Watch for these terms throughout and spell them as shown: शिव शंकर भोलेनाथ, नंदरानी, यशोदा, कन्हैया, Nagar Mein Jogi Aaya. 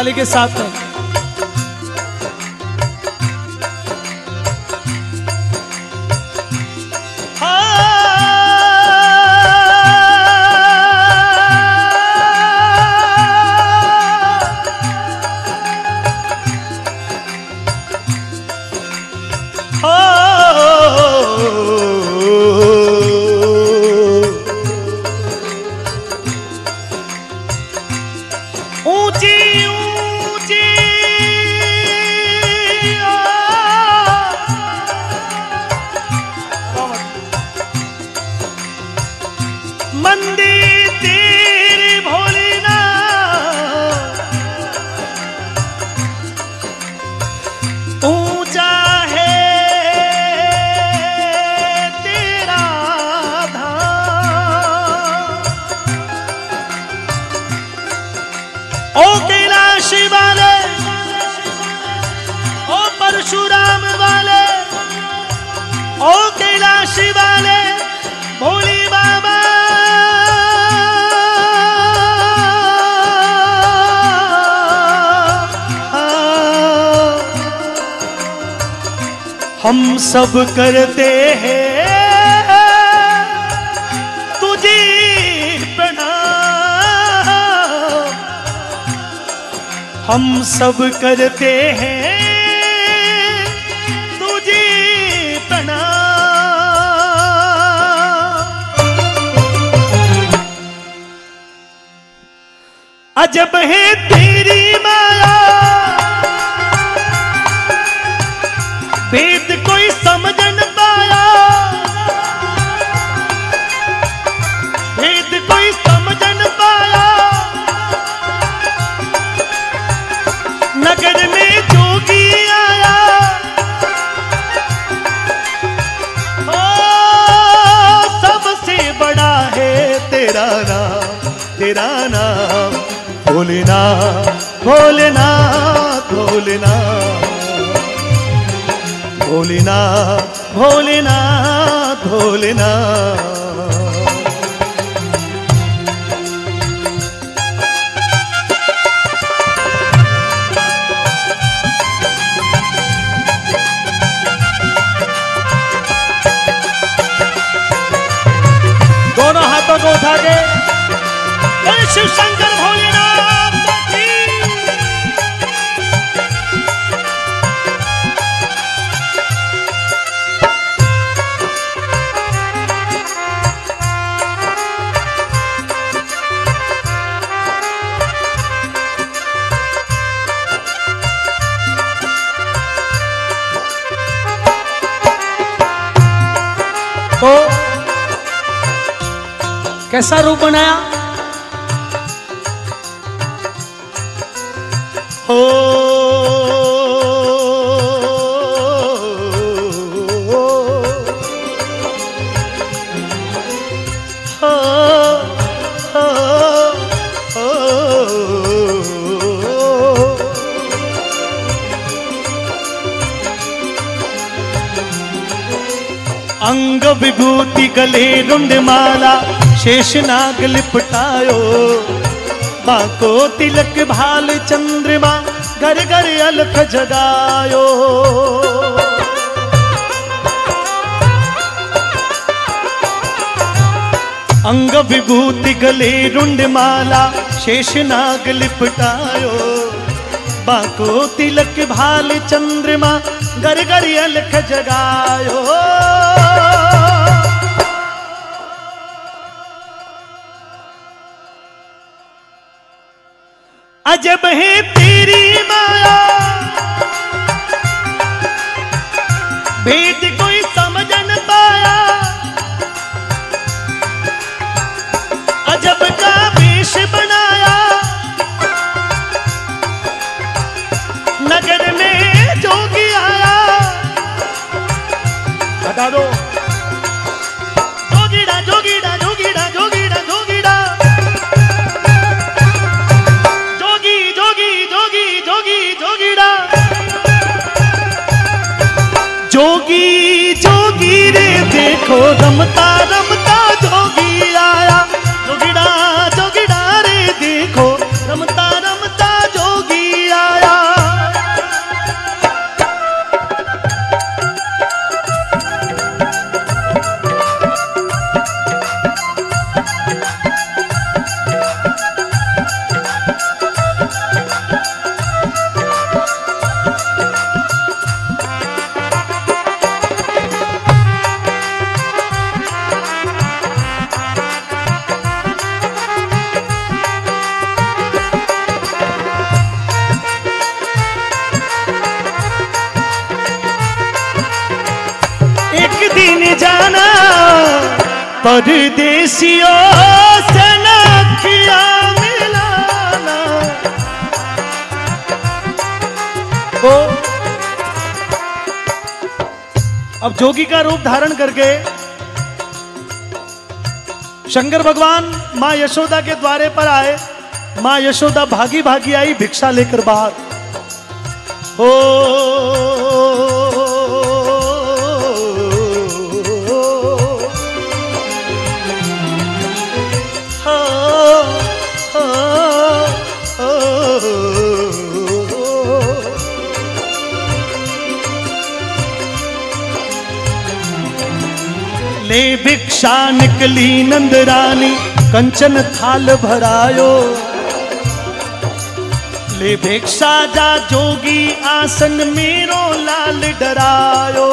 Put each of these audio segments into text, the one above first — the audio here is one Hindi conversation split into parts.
थाली के साथ में। हम सब करते हैं तुझे प्रणाम, हम सब करते हैं तुझे प्रणाम। अजब है तेरी माया, भेद कोई समझ न पाया, भेद कोई समझ न पाया। नगर में जोगी आया, ओ सबसे बड़ा है तेरा नाम, तेरा नाम। भोलेना भोलेना भोलेना भोलेना भोलेना भोलेना। दोनों हाथों को उठा के शिव शंकर भोलेनाथ को कैसा रूप बनाया। हो अंग विभूति गले रुंड माला, शेष नाग लिपटायो, बाको तिलक भाल चंद्रमा, घर घर अलख जगायो। अंग विभूति गले रुंड माला, शेष नाग लिपटायो, बाको तिलक भाल चंद्रमा, घर घर अलख जगायो। अजब है तेरी माया, भेद कोई समझ न पाया। अजब का वेश बनाया, नगर में जोगी आया। बता दो जोगीड़ा जोगीड़ा जोगीड़ा जोगीड़ा जोगीड़ा जोगी जोगी जोगीड़ा जोगी। परदेसियों से नखिया मिलाना तो अब जोगी का रूप धारण करके शंकर भगवान मां यशोदा के द्वारे पर आए। मां यशोदा भागी भागी आई भिक्षा लेकर बाहर। हो ले भिक्षा निकली नंदरानी कंचन थाल भरायो। ले भिक्षा जा जोगी आसन मेरो लाल डरायो।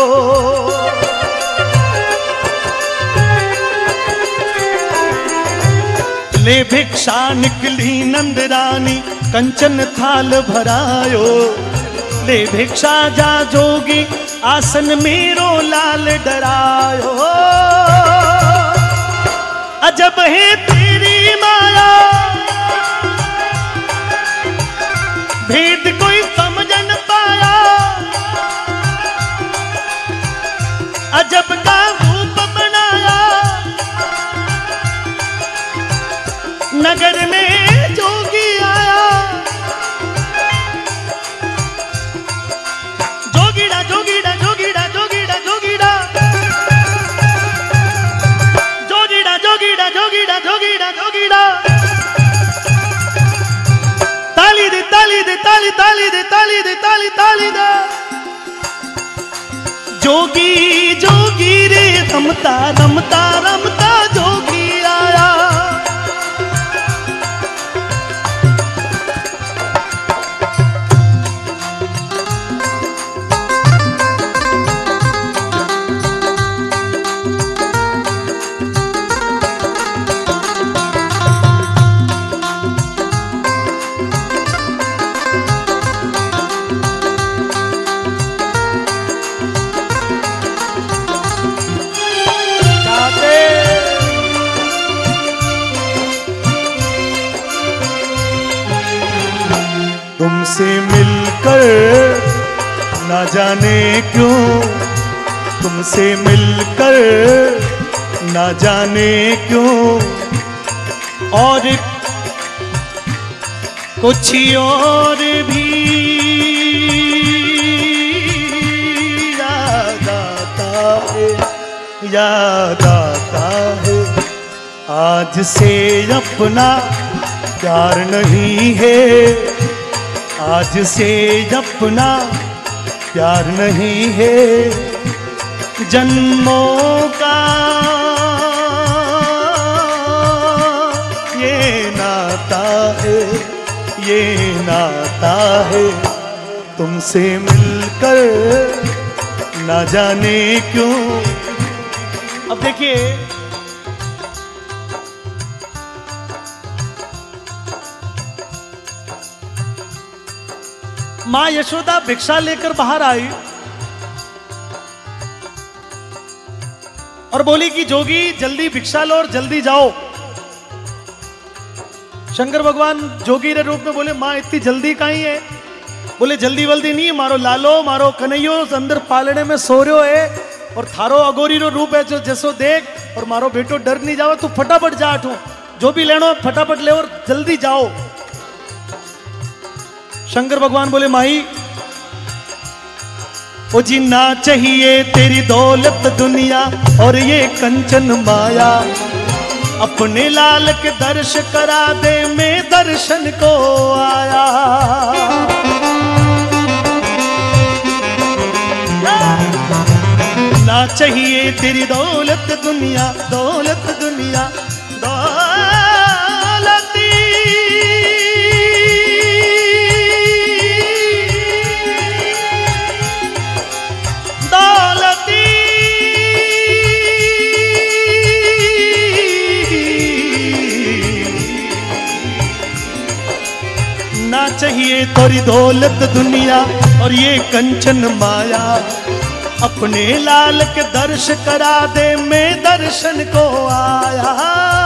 ले भिक्षा निकली नंदरानी कंचन थाल भरायो। ले भिक्षा जा जोगी आसन मेरो लाल डरायो। अजब है तेरी माया भेद कोई समझ न पाया। अजब का रूप बनाया नगर में जोगी आया। जोगीड़ा जोगीड़ा जोगीड़ा जोगीड़ा जोगीड़ा जोगीड़ा जोगीड़ा जोगीड़ा जोगीड़ा जोगीड़ा। ताली दे ताली दे ताली ताली दे ताली दे ताली ताली दे। जोगी जोगी रे रमता रमता रमता जोगी आया। तुमसे मिलकर ना जाने क्यों, तुमसे मिलकर ना जाने क्यों और कुछ और भी याद आता है, याद आता है। आज से अपना प्यार नहीं है, आज से अपना प्यार नहीं है। जन्मों का ये नाता है, ये नाता है। तुमसे मिलकर ना जाने क्यों। अब देखिए मां यशोदा भिक्षा लेकर बाहर आई और बोली कि जोगी जल्दी भिक्षा लो और जल्दी जाओ। शंकर भगवान जोगी के रूप में बोले, मां इतनी जल्दी काई है? बोले जल्दी वल्दी नहीं, मारो लालो मारो कन्हैयो अंदर पालने में सो रहो है और थारो अगोरी रो रूप है जो जैसो देख। और मारो बेटो डर नहीं जाओ, तू फटाफट जा हटो, जो भी लेनो फटाफट ले और जल्दी जाओ। शंकर भगवान बोले, माई ओ जीना चाहिए तेरी दौलत दुनिया और ये कंचन माया। अपने लाल के दर्श करा दे मैं दर्शन को आया। ना चाहिए तेरी दौलत दुनिया, दौलत दुनिया चाहिए तेरी दौलत दुनिया और ये कंचन माया। अपने लाल के दर्श करा दे मैं दर्शन को आया।